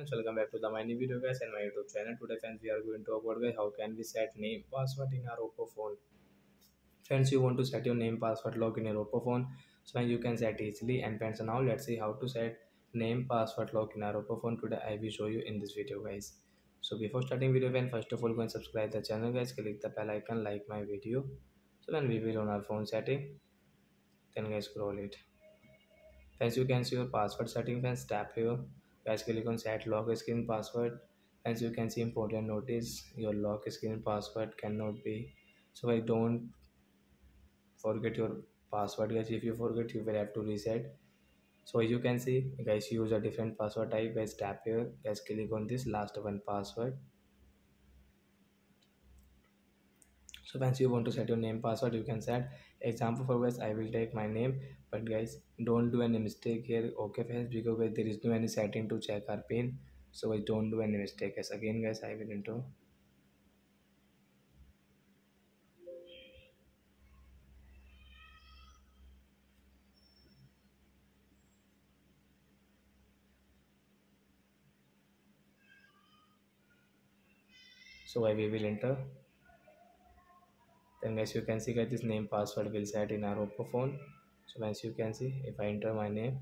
Friends, welcome back to the my new video guys and my YouTube channel. Today friends, we are going to talk about guys how can we set name password in our Oppo phone. Friends, you want to set your name password lock in your Oppo phone, so you can set easily. And friends, now let's see how to set name password lock in our Oppo phone. Today I will show you in this video guys. So before starting video, when first of all go and subscribe the channel guys, click the bell icon, like my video. So when we will on our phone setting, then guys scroll it. Friends, you can see your password setting. Friends, tap here guys, click on set lock screen password. As you can see, important notice, your lock screen password cannot be, so I don't forget your password guys. If you forget, you will have to reset. So as you can see guys, use a different password type. Guys, tap here guys, click on this last one password. So once you want to set your name password, you can set. Example for guys, I will take my name, but guys don't do any mistake here, okay friends, because guys, there is no any setting to check our pin, so guys don't do any mistake guys. Again guys, I will enter. So I will enter. Then guys, you can see guys, this name password will set in our Oppo phone. So as you can see, if I enter my name,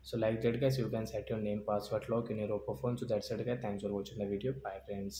so like that guys, you can set your name password lock in your Oppo phone. So that's it guys, thanks for watching the video. Bye friends.